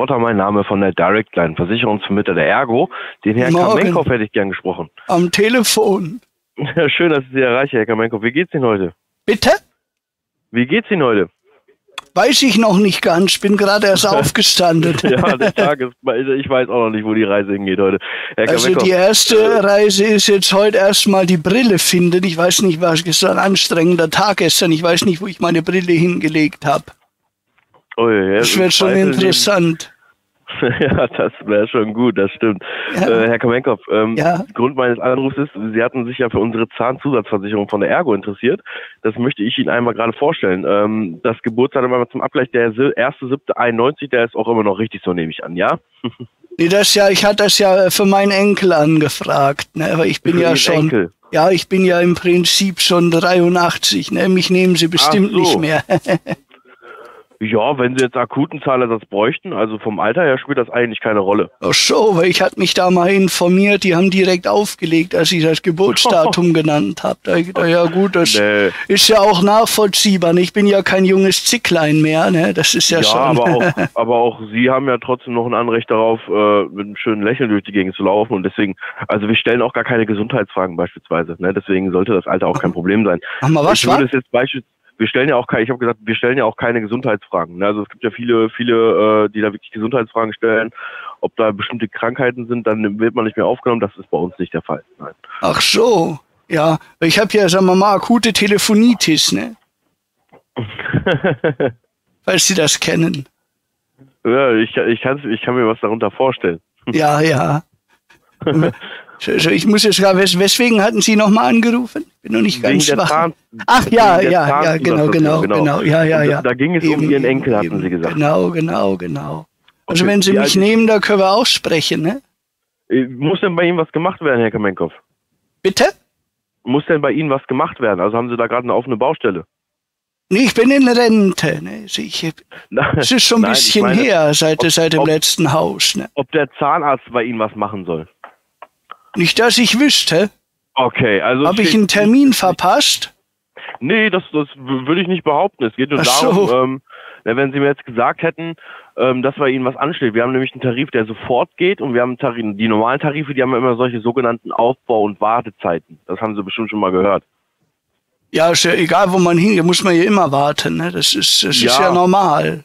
Rotter, mein Name von der Directline, Versicherungsvermittler der Ergo. Den Herrn Kamenkow hätte ich gern gesprochen. Am Telefon. Ja, schön, dass ich Sie erreiche, Herr Kamenkow. Wie geht's Ihnen heute? Bitte? Wie geht's Ihnen heute? Weiß ich noch nicht ganz. Ich bin gerade erst aufgestanden. Ja, der Tag ist, ich weiß auch noch nicht, wo die Reise hingeht heute. Herr Kamenkow, also die erste Reise ist jetzt heute erstmal die Brille finden. Ich weiß nicht, war gestern ein anstrengender Tag gestern. Ich weiß nicht, wo ich meine Brille hingelegt habe. Oh ja, das wird schon interessant. Ja, das wäre schon gut, das stimmt. Ja. Herr Kamenkow, Grund meines Anrufs ist, Sie hatten sich ja für unsere Zahnzusatzversicherung von der Ergo interessiert. Das möchte ich Ihnen einmal gerade vorstellen. Das Geburtsdatum einmal zum Abgleich, der 1.7.91, der ist auch immer noch richtig, so nehme ich an, ja? Nee, das ja, ich hatte das ja für meinen Enkel angefragt, ne? Aber ich bin für ja schon... Enkel. Ja, ich bin ja im Prinzip schon 83, ne? Mich nehmen Sie bestimmt nicht mehr. Ja, wenn Sie jetzt akuten Zahlersatz bräuchten, also vom Alter her spielt das eigentlich keine Rolle. Ach so, weil ich hatte mich da mal informiert, die haben direkt aufgelegt, als ich das Geburtsdatum genannt habe. Da dachte ich, ja gut, das ist ja auch nachvollziehbar. Ich bin ja kein junges Zicklein mehr, ne? Das ist ja, schon... Aber auch Sie haben ja trotzdem noch ein Anrecht darauf, mit einem schönen Lächeln durch die Gegend zu laufen. Und deswegen, also wir stellen auch gar keine Gesundheitsfragen beispielsweise, ne? Deswegen sollte das Alter auch kein Problem sein. Aber was war? Wir stellen ja auch keine, ich habe gesagt, wir stellen ja auch keine Gesundheitsfragen. Also es gibt ja viele, die da wirklich Gesundheitsfragen stellen. Ob da bestimmte Krankheiten sind, dann wird man nicht mehr aufgenommen. Das ist bei uns nicht der Fall. Nein. Ach so, ja. Ich habe ja, sagen wir mal, akute Telefonitis, ne? Falls Sie das kennen. Ja, ich kann mir was darunter vorstellen. Ja, ja. Ich muss jetzt gerade, weswegen hatten Sie nochmal angerufen? Bin noch nicht ganz schwach. Ach ja, ja, genau. Da ging es um Ihren Enkel, hatten Sie gesagt. Genau. Also wenn Sie mich nehmen, da können wir auch sprechen, ne? Muss denn bei Ihnen was gemacht werden, Herr Kamenkow? Bitte? Muss denn bei Ihnen was gemacht werden? Also haben Sie da gerade eine offene Baustelle? Nee, ich bin in Rente, ne? Es ist schon ein bisschen her, seit dem letzten Haus, ne? Ob der Zahnarzt bei Ihnen was machen soll? Nicht, dass ich wüsste. Okay, also... Habe ich einen Termin verpasst? Nee, das würde ich nicht behaupten. Es geht nur darum, wenn Sie mir jetzt gesagt hätten, dass bei Ihnen was ansteht. Wir haben nämlich einen Tarif, der sofort geht, und wir haben die normalen Tarife, die haben immer solche sogenannten Aufbau- und Wartezeiten. Das haben Sie bestimmt schon mal gehört. Ja, ist ja egal, wo man hingeht, muss man ja immer warten, ne? Das ist ja normal.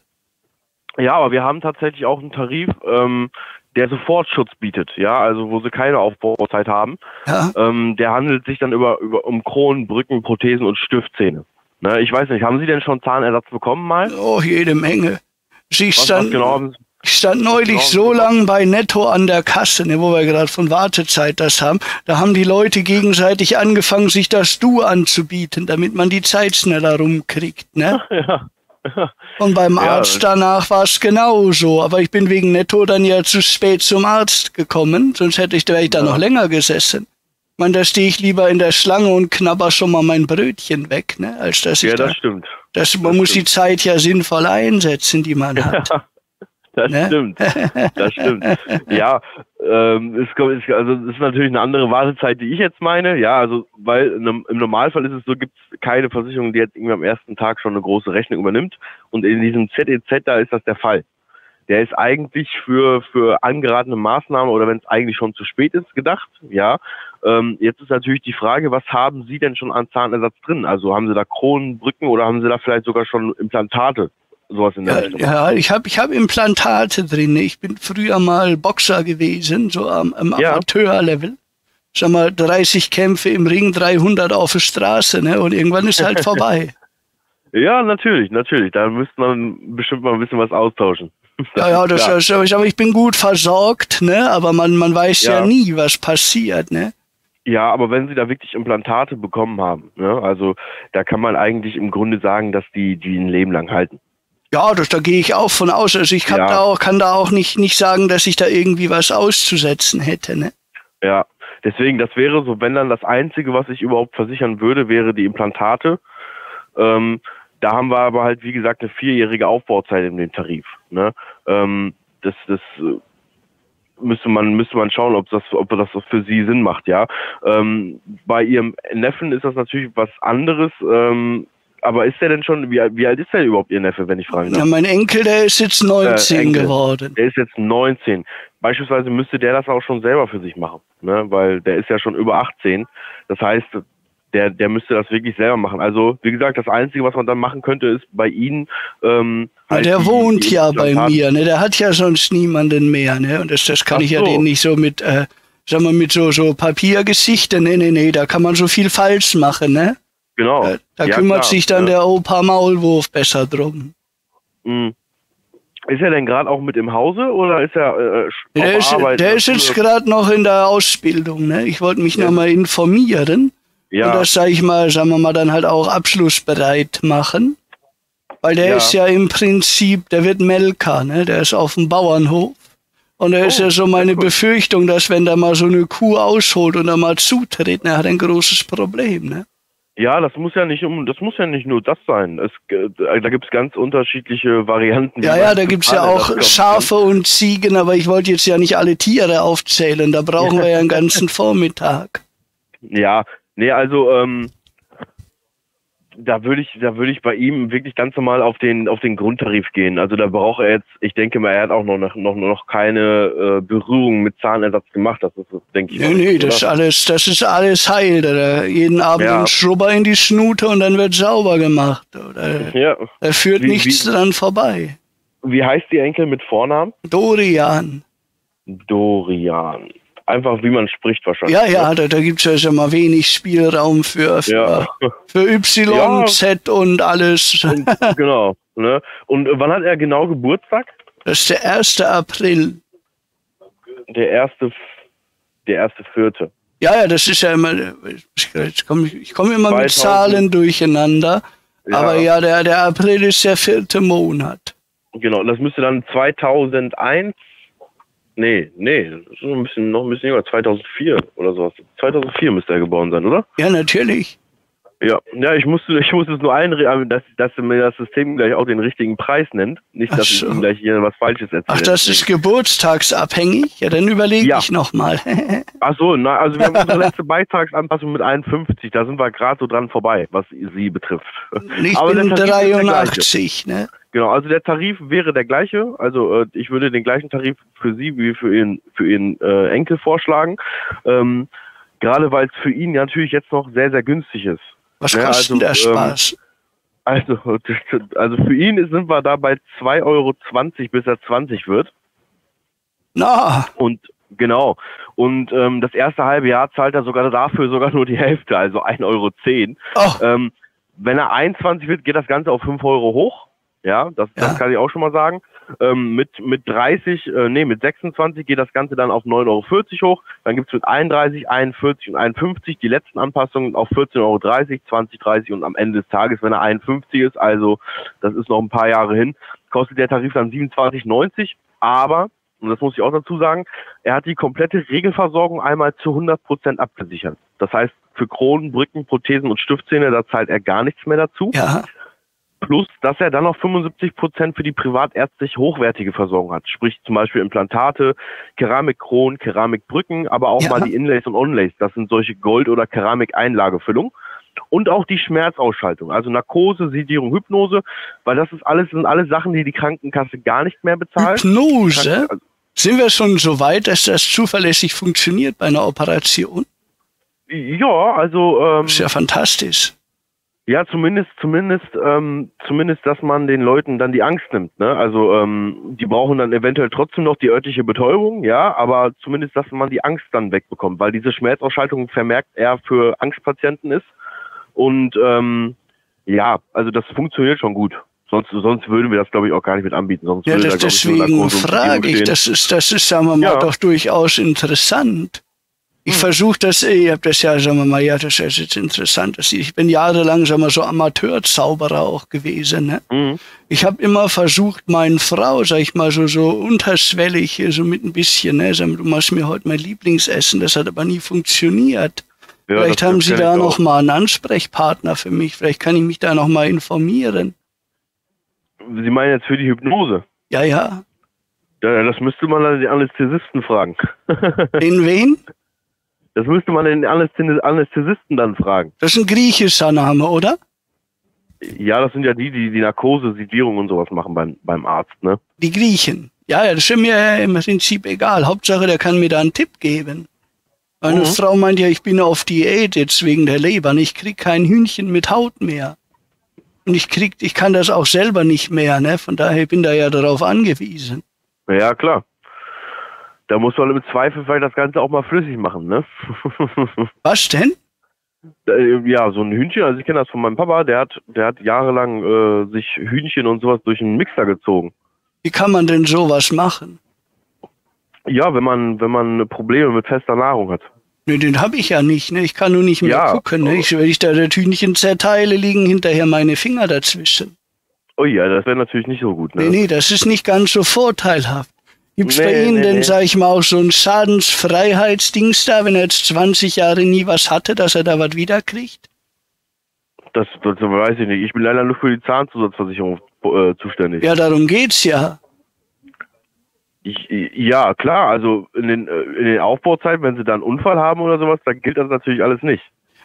Ja, aber wir haben tatsächlich auch einen Tarif, der Sofortschutz bietet, ja, also wo sie keine Aufbauzeit haben. Ja. Der handelt sich dann um Kronen, Brücken, Prothesen und Stiftzähne. Ne, ich weiß nicht, haben Sie denn schon Zahnersatz bekommen mal? Oh, jede Menge. Ich stand neulich so lange bei Netto an der Kasse, ne, wo wir gerade von Wartezeit das haben. Da haben die Leute gegenseitig angefangen, sich das Du anzubieten, damit man die Zeit schneller rumkriegt, ne? Ja. Und beim Arzt danach war es genauso. Aber ich bin wegen Netto dann ja zu spät zum Arzt gekommen. Sonst wäre ich da noch länger gesessen. Ich meine, da stehe ich lieber in der Schlange und knabber schon mal mein Brötchen weg, ne? Als dass ich man muss die Zeit ja sinnvoll einsetzen, die man hat. Ja. Das stimmt. Ja, es ist natürlich eine andere Wartezeit, die ich jetzt meine. Ja, also, weil im Normalfall ist es so, gibt es keine Versicherung, die jetzt irgendwie am ersten Tag schon eine große Rechnung übernimmt. Und in diesem ZEZ, da ist das der Fall. Der ist eigentlich für angeratene Maßnahmen oder wenn es eigentlich schon zu spät ist, gedacht. Ja, jetzt ist natürlich die Frage, was haben Sie denn schon an Zahnersatz drin? Also haben Sie da Kronen, Brücken oder haben Sie da vielleicht sogar schon Implantate? Sowas in der Richtung. Ja, ich hab Implantate drin. Ich bin früher mal Boxer gewesen, so am Amateurlevel. Sag mal, 30 Kämpfe im Ring, 300 auf der Straße, ne? Und irgendwann ist halt vorbei. Ja, natürlich. Da müsste man bestimmt mal ein bisschen was austauschen. Aber ich bin gut versorgt, ne? Aber man weiß ja nie, was passiert, ne? Ja, aber wenn Sie da wirklich Implantate bekommen haben, ne? Also da kann man eigentlich im Grunde sagen, dass die ein Leben lang halten. Ja, da gehe ich auch von aus. Also ich kann da auch nicht sagen, dass ich da irgendwie was auszusetzen hätte, ne? Ja, deswegen, das wäre so, wenn dann das Einzige, was ich überhaupt versichern würde, wäre die Implantate. Da haben wir aber halt, wie gesagt, eine 4-jährige Aufbauzeit in dem Tarif, ne? Das müsste man schauen, ob das für Sie Sinn macht, ja. Bei Ihrem Neffen ist das natürlich was anderes, Aber ist der denn schon, wie alt ist der überhaupt, Ihr Neffe, wenn ich fragen darf? Ja, mein Enkel, der ist jetzt 19 geworden. Der ist jetzt 19. Beispielsweise müsste der das auch schon selber für sich machen, ne? Weil der ist ja schon über 18. Das heißt, der müsste das wirklich selber machen. Also, wie gesagt, das Einzige, was man dann machen könnte, ist bei Ihnen... der wohnt ja bei mir, ne? Der hat ja sonst niemanden mehr, ne? Und das kann ich ja den nicht so mit, sagen wir, mit so Papiergeschichten, nee, da kann man so viel falsch machen, ne? Genau. Da kümmert sich dann der Opa Maulwurf besser drum. Mhm. Ist er denn gerade auch mit im Hause oder ist er auf Arbeit? Der ist jetzt gerade noch in der Ausbildung, ne? Ich wollte mich nochmal informieren. Ja. Und das, sagen wir mal, dann halt auch abschlussbereit machen. Weil der ist ja im Prinzip, der wird Melker, ne? Der ist auf dem Bauernhof. Und da ist ja so meine Befürchtung, dass wenn der mal so eine Kuh ausholt und da mal zutritt, er hat ein großes Problem, ne? Ja, das muss ja nicht nur das sein. Da gibt's ganz unterschiedliche Varianten. Ja, da gibt's ja auch Schafe und Ziegen, aber ich wollte jetzt ja nicht alle Tiere aufzählen. Da brauchen wir ja einen ganzen Vormittag. Ja, nee, also da würde ich bei ihm wirklich ganz normal auf den Grundtarif gehen. Also da braucht er jetzt, ich denke mal, er hat auch noch keine Berührung mit Zahnersatz gemacht. Das ist, denke ich. Nee, das ist alles heil. Oder? Jeden Abend einen Schrubber in die Schnute und dann wird sauber gemacht. Oder? Ja. Da führt nichts dran vorbei. Wie heißt die Enkel mit Vornamen? Dorian. Dorian. Einfach wie man spricht wahrscheinlich. Ja, da gibt es ja mal wenig Spielraum für Y, Z und alles. Und, genau. Ne? Und wann hat er genau Geburtstag? Das ist der 1. April. Der erste Vierte. Ja, das ist ja immer... Ich komme immer 2000. Mit Zahlen durcheinander. Ja. Aber ja, der April ist der 4. Monat. Genau, das müsste dann 2001... Nee, das ist noch ein bisschen jünger, 2004 oder sowas. 2004 müsste er geboren sein, oder? Ja, natürlich. Ja, ich musste es nur einreden, dass mir das System gleich auch den richtigen Preis nennt. Nicht, dass ich ihm gleich hier was Falsches erzähle. Ach, das ist geburtstagsabhängig? Ja, dann überlege ich nochmal. Ach so, also wir haben unsere letzte Beitragsanpassung mit 51, da sind wir gerade so dran vorbei, was Sie betrifft. Ich bin 83, ne? Genau, also der Tarif wäre der gleiche. Also ich würde den gleichen Tarif für Sie wie für Ihren Enkel vorschlagen. Gerade weil es für ihn natürlich jetzt noch sehr, sehr günstig ist. Was kostet der Spaß? Also für ihn sind wir da bei 2,20 Euro, bis er 20 wird. Na! Und genau. Und das erste halbe Jahr zahlt er dafür sogar nur die Hälfte, also 1,10 Euro. Oh. Wenn er 21 wird, geht das Ganze auf 5 Euro hoch. Ja, das kann ich auch schon mal sagen. Mit 26 geht das Ganze dann auf 9,40 Euro hoch. Dann gibt es mit 31, 41 und 51 die letzten Anpassungen auf 14,30 Euro, 20, 30 und am Ende des Tages, wenn er 51 ist, also das ist noch ein paar Jahre hin, kostet der Tarif dann 27,90 €. Aber, und das muss ich auch dazu sagen, er hat die komplette Regelversorgung einmal zu 100% abgesichert. Das heißt, für Kronen, Brücken, Prothesen und Stiftzähne, da zahlt er gar nichts mehr dazu. Ja. Plus, dass er dann noch 75% für die privatärztlich hochwertige Versorgung hat. Sprich zum Beispiel Implantate, Keramikkronen, Keramikbrücken, aber auch mal die Inlays und Onlays. Das sind solche Gold- oder Keramikeinlagefüllung. Und auch die Schmerzausschaltung, also Narkose, Sedierung, Hypnose, weil das sind alles Sachen, die Krankenkasse gar nicht mehr bezahlt. Hypnose? Sind wir schon so weit, dass das zuverlässig funktioniert bei einer Operation? Ja, also... das ist ja fantastisch. Ja, zumindest, dass man den Leuten dann die Angst nimmt, ne? Also, die brauchen dann eventuell trotzdem noch die örtliche Betäubung, ja, aber zumindest, dass man die Angst dann wegbekommt, weil diese Schmerzausschaltung vermerkt eher für Angstpatienten ist. Und, also das funktioniert schon gut. Sonst würden wir das, glaube ich, auch gar nicht mit anbieten. Sonst ja, deswegen frage ich, das ist, sagen wir mal, doch durchaus interessant. Ich versuche das, ich habe das ja, sagen wir mal, das ist jetzt interessant. Ich bin jahrelang, sagen wir mal, so Amateurzauberer auch gewesen. Ne? Mhm. Ich habe immer versucht, meine Frau, sag ich mal, so unterschwellig, so mit ein bisschen, ne, sagen, du machst mir heute mein Lieblingsessen, das hat aber nie funktioniert. Ja, vielleicht haben Sie da nochmal einen Ansprechpartner für mich, vielleicht kann ich mich da nochmal informieren. Sie meinen jetzt für die Hypnose? Ja. Das müsste man dann den Anästhesisten fragen. In wen? Das müsste man den Anästhesisten dann fragen. Das ist ein griechischer Name, oder? Ja, das sind ja die Narkose, Sedierung und sowas machen beim Arzt, ne? Die Griechen. Ja, das ist mir im Prinzip egal. Hauptsache, der kann mir da einen Tipp geben. Meine Frau meint ja, ich bin auf Diät jetzt wegen der Leber. Ich krieg kein Hühnchen mit Haut mehr. Und ich kann das auch selber nicht mehr, ne? Von daher bin da ja darauf angewiesen. Ja, klar. Da muss man im Zweifel vielleicht das Ganze auch mal flüssig machen, ne? Was denn? Ja, so ein Hühnchen, also ich kenne das von meinem Papa, der hat jahrelang sich Hühnchen und sowas durch einen Mixer gezogen. Wie kann man denn sowas machen? Ja, wenn man Probleme mit fester Nahrung hat. Ne, den habe ich ja nicht, ne? Ich kann nur nicht mehr gucken, ne? Wenn ich da das Hühnchen zerteile, liegen hinterher meine Finger dazwischen. Oh ja, das wäre natürlich nicht so gut, ne? Nee, das ist nicht ganz so vorteilhaft. Gibt's bei Ihnen denn, sag ich mal, auch so ein Schadensfreiheitsdings da, wenn er jetzt 20 Jahre nie was hatte, dass er da was wiederkriegt? Das weiß ich nicht. Ich bin leider nur für die Zahnzusatzversicherung zuständig. Ja, darum geht's ja. Ja, klar. Also in den Aufbauzeiten, wenn Sie da einen Unfall haben oder sowas, dann gilt das natürlich alles nicht.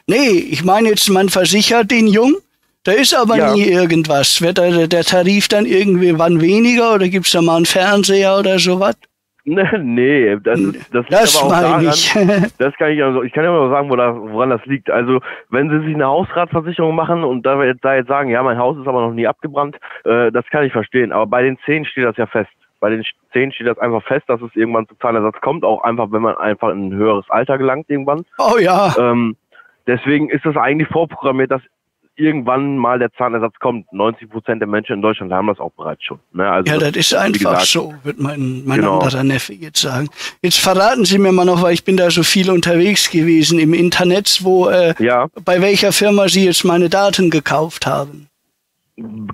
Nee, ich meine jetzt, man versichert den Jungen. Da ist aber nie irgendwas. Wird der Tarif dann irgendwie wann weniger oder gibt es da mal einen Fernseher oder sowas? Nee, das aber auch daran, ich. Das kann ich also, ich kann ja mal sagen, woran das liegt. Also wenn Sie sich eine Hausratversicherung machen und da jetzt sagen, ja, mein Haus ist aber noch nie abgebrannt, das kann ich verstehen. Aber bei den 10 steht das ja fest. Bei den 10 steht das einfach fest, dass es irgendwann zu Zahlersatz kommt, auch einfach, wenn man einfach in ein höheres Alter gelangt irgendwann. Oh ja. Deswegen ist das eigentlich vorprogrammiert, dass irgendwann mal der Zahnersatz kommt. 90% der Menschen in Deutschland haben das auch bereits schon. Ne? Also ja, das ist einfach so, wird mein anderer Neffe jetzt sagen. Jetzt verraten Sie mir mal noch, weil ich bin da so viel unterwegs gewesen im Internet, bei welcher Firma Sie jetzt meine Daten gekauft haben.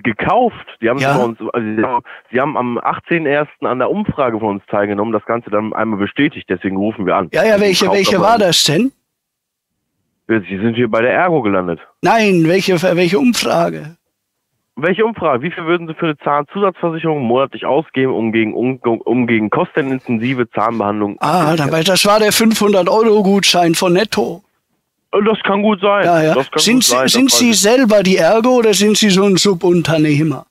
Gekauft? Die haben bei uns, also Sie haben am 18.01. an der Umfrage von uns teilgenommen, das Ganze dann einmal bestätigt, deswegen rufen wir an. Ja, ja, welche war das denn? Sie sind hier bei der Ergo gelandet. Nein, welche Umfrage? Welche Umfrage? Wie viel würden Sie für eine Zahnzusatzversicherung monatlich ausgeben, um gegen kostenintensive Zahnbehandlung... Ah, das war der 500-Euro-Gutschein von Netto. Das kann gut sein. Ja, ja. Das kann gut sein. Sind Sie selber die Ergo oder sind Sie so ein Subunternehmer?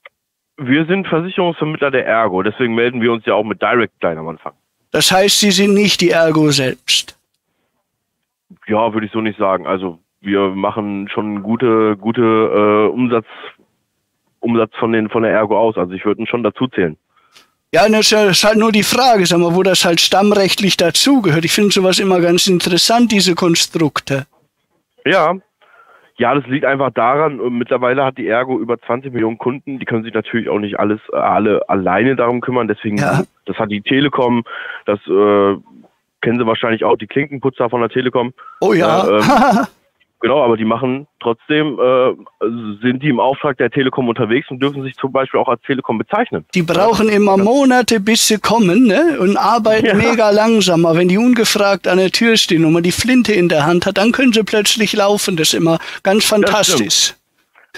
Wir sind Versicherungsvermittler der Ergo. Deswegen melden wir uns ja auch mit Directline am Anfang. Das heißt, Sie sind nicht die Ergo selbst? Ja, würde ich so nicht sagen. Also wir machen schon gute Umsatz von der Ergo aus. Also ich würde ihn schon dazu zählen. Ja, das ist halt nur die Frage, sag mal, wo das halt stammrechtlich dazugehört. Ich finde sowas immer ganz interessant, diese Konstrukte. Ja. Ja, das liegt einfach daran, mittlerweile hat die Ergo über 20 Millionen Kunden, die können sich natürlich auch nicht alle alleine darum kümmern, deswegen das hat die Telekom, das kennen Sie wahrscheinlich auch, die Klinkenputzer von der Telekom. Oh ja. Genau, aber die machen trotzdem, sind die im Auftrag der Telekom unterwegs und dürfen sich zum Beispiel auch als Telekom bezeichnen. Die brauchen immer Monate, bis sie kommen, ne? Und arbeiten mega langsam. Aber wenn die ungefragt an der Tür stehen und man die Flinte in der Hand hat, dann können sie plötzlich laufen. Das ist immer ganz fantastisch.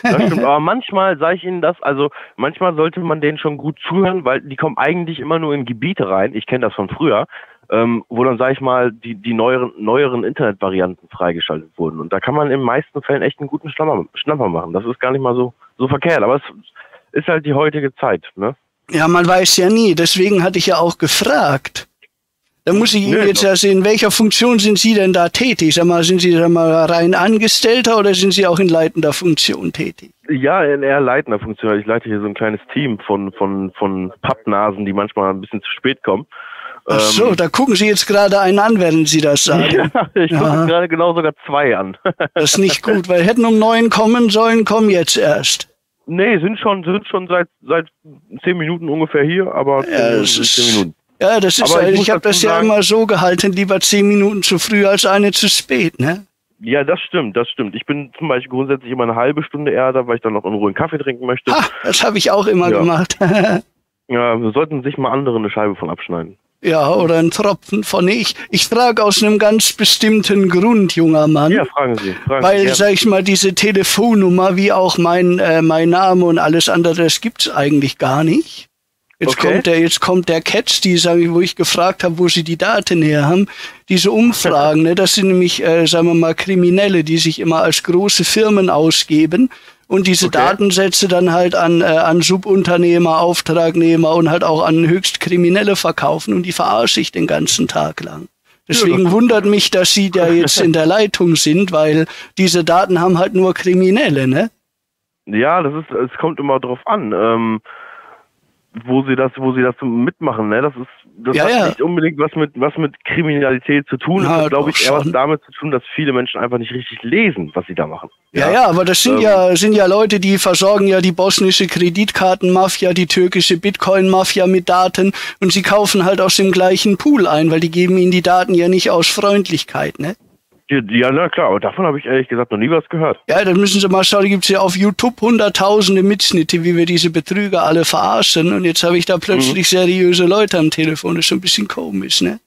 Das stimmt, aber manchmal sage ich Ihnen das, also manchmal sollte man denen schon gut zuhören, weil die kommen eigentlich immer nur in Gebiete rein. Ich kenne das von früher. Wo dann, sag ich mal, die neueren Internetvarianten freigeschaltet wurden. Und da kann man in den meisten Fällen echt einen guten Schnapper machen. Das ist gar nicht mal so verkehrt, aber es ist halt die heutige Zeit, ne? Ja, man weiß ja nie. Deswegen hatte ich ja auch gefragt. Da muss ich Ihnen jetzt ja sehen, in welcher Funktion sind Sie denn da tätig? Sag mal, sind Sie da mal rein Angestellter oder sind Sie auch in leitender Funktion tätig? Ja, in eher leitender Funktion. Ich leite hier so ein kleines Team von Pappnasen, die manchmal ein bisschen zu spät kommen. Ach so, da gucken Sie jetzt gerade einen an, wenn Sie das sagen. Ja, ich gucke gerade genau sogar 2 an. Das ist nicht gut, weil hätten um 9 kommen sollen, kommen jetzt erst. Nee, sind schon seit 10 Minuten ungefähr hier, aber ja, das ist, 10 Minuten. Ja, das ist, weil ich habe das ja immer so gehalten, lieber 10 Minuten zu früh als eine zu spät, ne? Ja, das stimmt, das stimmt. Ich bin zum Beispiel grundsätzlich immer eine halbe Stunde eher da, weil ich dann noch in Ruhe einen Kaffee trinken möchte. Ach, das habe ich auch immer gemacht. Ja, wir sollten sich mal andere eine Scheibe von abschneiden. Ja, oder ein Tropfen von ich frage aus einem ganz bestimmten Grund, junger Mann. Ja, fragen Sie. Weil, sag ich mal, diese Telefonnummer, wie auch mein Name und alles andere, das gibt's eigentlich gar nicht. Jetzt kommt der Catch, wo ich gefragt habe, wo sie die Daten her haben. Diese Umfragen, ne, das sind nämlich, sagen wir mal, Kriminelle, die sich immer als große Firmen ausgeben und diese Datensätze dann halt an Subunternehmer, Auftragnehmer und halt auch an Höchstkriminelle verkaufen, und die verarsche ich den ganzen Tag lang. Deswegen wundert mich, dass Sie da jetzt in der Leitung sind, weil diese Daten haben halt nur Kriminelle, ne? Ja, es kommt immer drauf an, wo sie das mitmachen, ne? Das hat nicht unbedingt was mit Kriminalität zu tun. Das hat, glaube ich, eher was damit zu tun, dass viele Menschen einfach nicht richtig lesen, was sie da machen. Ja, aber das sind ja Leute, die versorgen ja die bosnische Kreditkartenmafia, die türkische Bitcoin-Mafia mit Daten, und sie kaufen halt aus dem gleichen Pool ein, weil die geben ihnen die Daten ja nicht aus Freundlichkeit, ne? Ja, na klar, aber davon habe ich ehrlich gesagt noch nie was gehört. Ja, dann müssen Sie mal schauen, da gibt es ja auf YouTube hunderttausende Mitschnitte, wie wir diese Betrüger alle verarschen. Und jetzt habe ich da plötzlich seriöse Leute am Telefon. Das ist schon ein bisschen komisch, ne?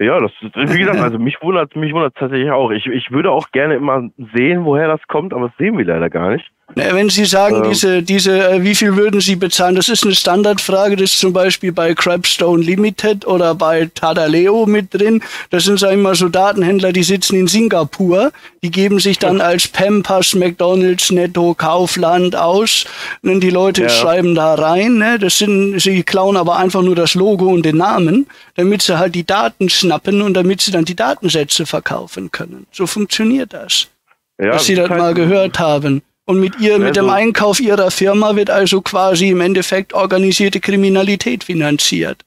Ja, das ist, wie gesagt, also mich wundert tatsächlich auch. Ich würde auch gerne immer sehen, woher das kommt, aber das sehen wir leider gar nicht. Na, wenn Sie sagen, wie viel würden Sie bezahlen, das ist eine Standardfrage, das ist zum Beispiel bei Crabstone Limited oder bei Tadaleo mit drin. Das sind, sagen wir mal, so Datenhändler, die sitzen in Singapur, die geben sich dann als Pampers, McDonalds, Netto, Kaufland aus, und die Leute schreiben da rein, ne? Sie klauen aber einfach nur das Logo und den Namen, damit sie halt die Daten schnappen und damit sie dann die Datensätze verkaufen können. So funktioniert das, dass Sie das mal gehört haben. Und mit dem Einkauf Ihrer Firma wird also quasi im Endeffekt organisierte Kriminalität finanziert.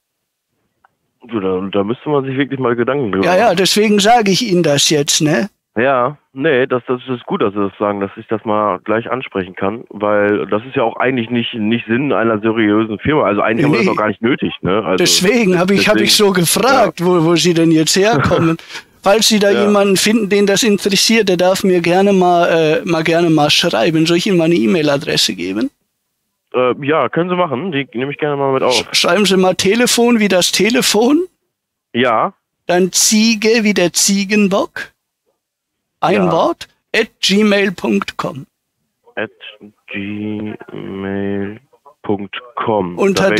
Da müsste man sich wirklich mal Gedanken drüber machen. Ja, deswegen sage ich Ihnen das jetzt, ne? Ja, nee, das ist gut, dass Sie das sagen, dass ich das mal gleich ansprechen kann, weil das ist ja auch eigentlich nicht Sinn einer seriösen Firma, also eigentlich haben wir das auch gar nicht nötig, ne? Also deswegen habe ich so gefragt, wo Sie denn jetzt herkommen. Falls Sie da jemanden finden, den das interessiert, der darf mir gerne mal schreiben. Soll ich Ihnen mal eine E-Mail-Adresse geben? Ja, können Sie machen. Die nehme ich gerne mal mit auf. Schreiben Sie mal Telefon wie das Telefon. Ja. Dann Ziege wie der Ziegenbock. Ein Wort. @gmail.com. @gmail.com. Unter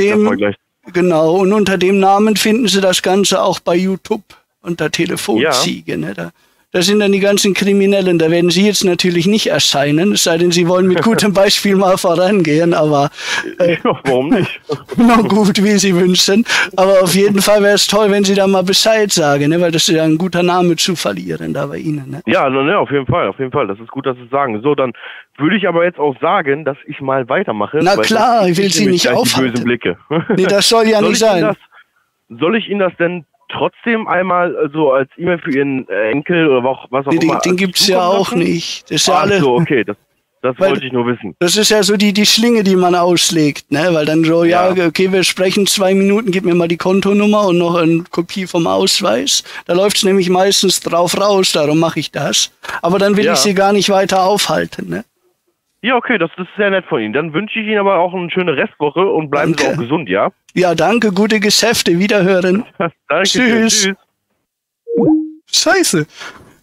dem Namen finden Sie das Ganze auch bei YouTube. Unter Telefonziege, ne? Da sind dann die ganzen Kriminellen, da werden Sie jetzt natürlich nicht erscheinen, es sei denn, Sie wollen mit gutem Beispiel mal vorangehen, aber warum nicht? Na gut, wie Sie wünschen, aber auf jeden Fall wäre es toll, wenn Sie da mal Bescheid sagen, ne? Weil das ist ja ein guter Name zu verlieren da bei Ihnen, ne? Ja, ne, auf jeden Fall, das ist gut, dass Sie es sagen. So, dann würde ich aber jetzt auch sagen, dass ich mal weitermache. Na klar, ich will Sie nicht aufhalten. Die bösen Blicke. Nee, das soll ja nicht sein. Soll ich Ihnen das denn trotzdem einmal so als E-Mail für Ihren Enkel oder was auch immer? Den gibt es ja auch nicht. Das ist ja alles. Ach so, okay, das wollte ich nur wissen. Das ist ja so die Schlinge, die man auslegt, ne? Weil dann so, okay, wir sprechen 2 Minuten, gib mir mal die Kontonummer und noch eine Kopie vom Ausweis. Da läuft es nämlich meistens drauf raus, darum mache ich das. Aber dann will ich Sie gar nicht weiter aufhalten, ne? Ja, okay, das ist sehr nett von Ihnen. Dann wünsche ich Ihnen aber auch eine schöne Restwoche und bleiben Sie auch gesund, ja? Ja, danke, gute Geschäfte, Wiederhören. Danke, tschüss. Scheiße.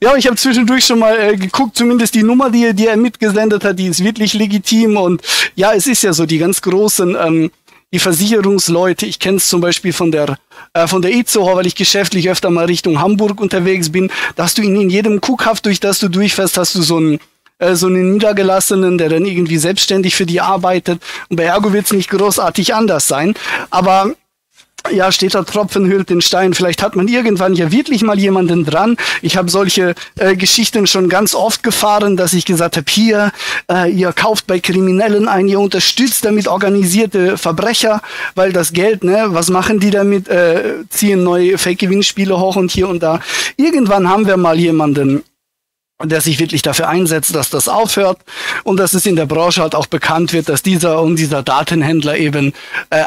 Ja, ich habe zwischendurch schon mal geguckt, zumindest die Nummer, die er mitgesendet hat, die ist wirklich legitim. Und ja, es ist ja so, die ganz großen, die Versicherungsleute, ich kenne es zum Beispiel von der IZO, weil ich geschäftlich öfter mal Richtung Hamburg unterwegs bin, dass du in jedem Kuckhaft, durch das du durchfährst, hast du so einen Niedergelassenen, der dann irgendwie selbstständig für die arbeitet. Und bei Ergo wird es nicht großartig anders sein. Aber ja, steht da Tropfen, höhlt den Stein. Vielleicht hat man irgendwann ja wirklich mal jemanden dran. Ich habe solche Geschichten schon ganz oft gefahren, dass ich gesagt habe, hier, ihr kauft bei Kriminellen ein, ihr unterstützt damit organisierte Verbrecher, weil das Geld, ne, was machen die damit? Ziehen neue Fake-Gewinnspiele hoch und hier und da. Irgendwann haben wir mal jemanden, der sich wirklich dafür einsetzt, dass das aufhört und dass es in der Branche halt auch bekannt wird, dass dieser Datenhändler eben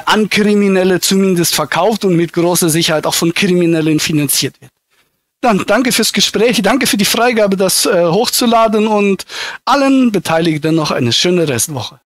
an Kriminelle zumindest verkauft und mit großer Sicherheit auch von Kriminellen finanziert wird. Dann danke fürs Gespräch, danke für die Freigabe, das hochzuladen, und allen Beteiligten noch eine schöne Restwoche.